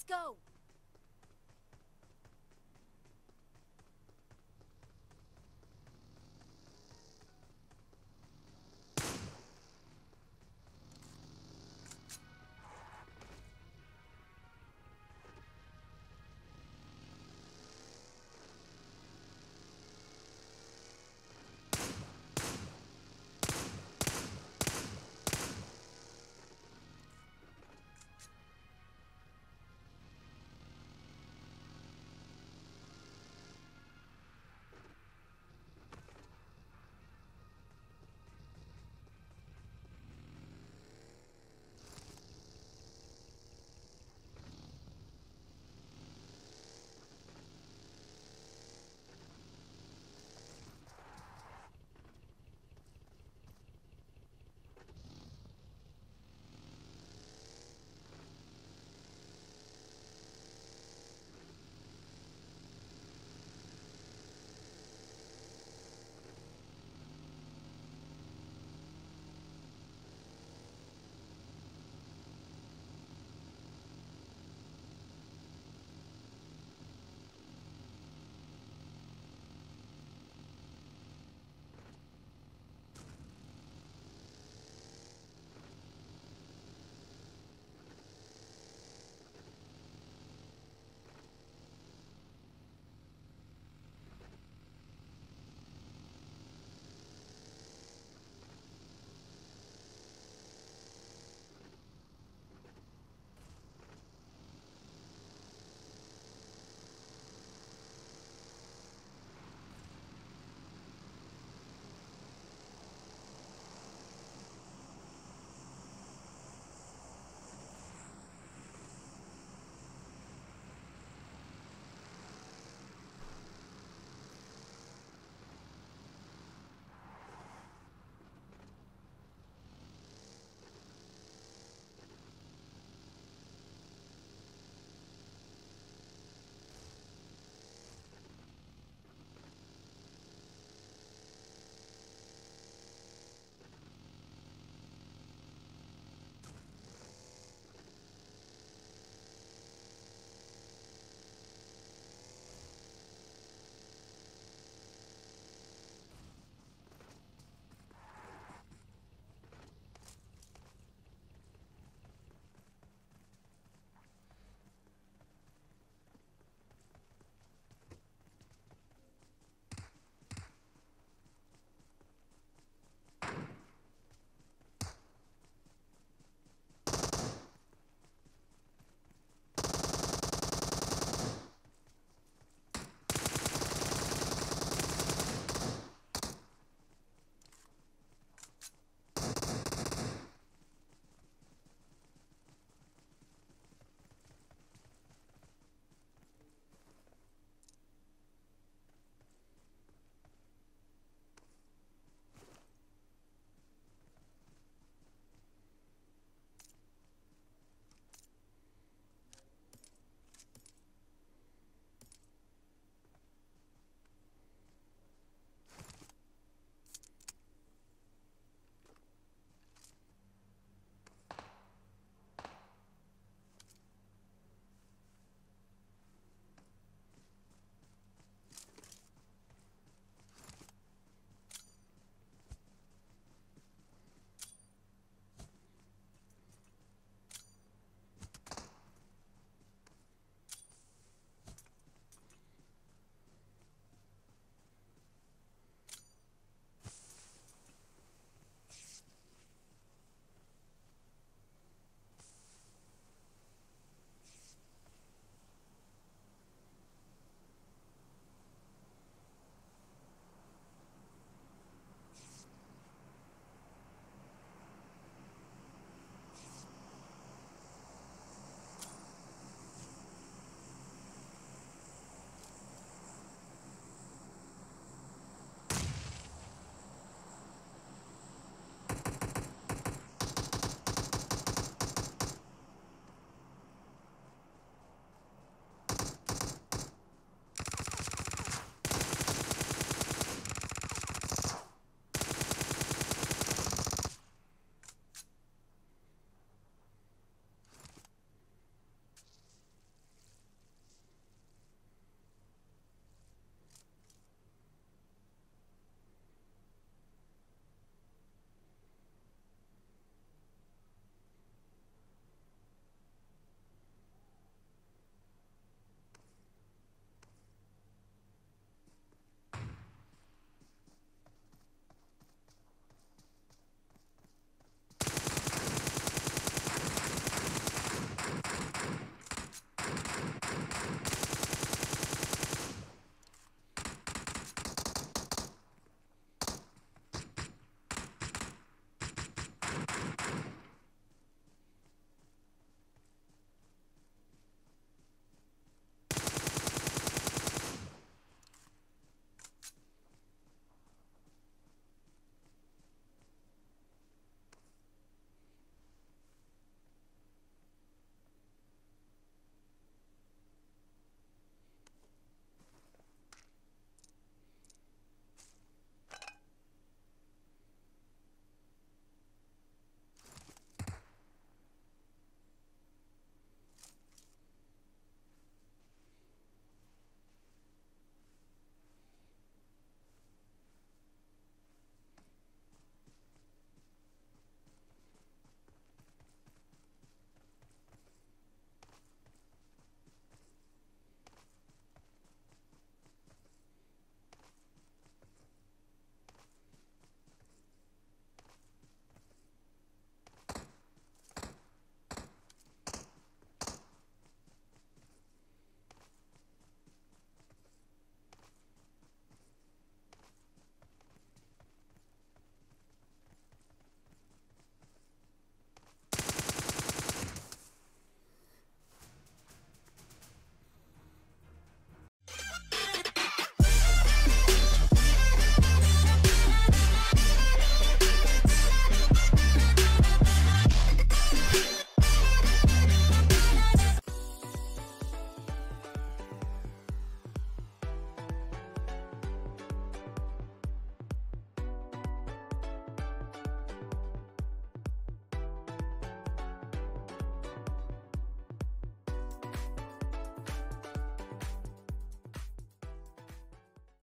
Let's go!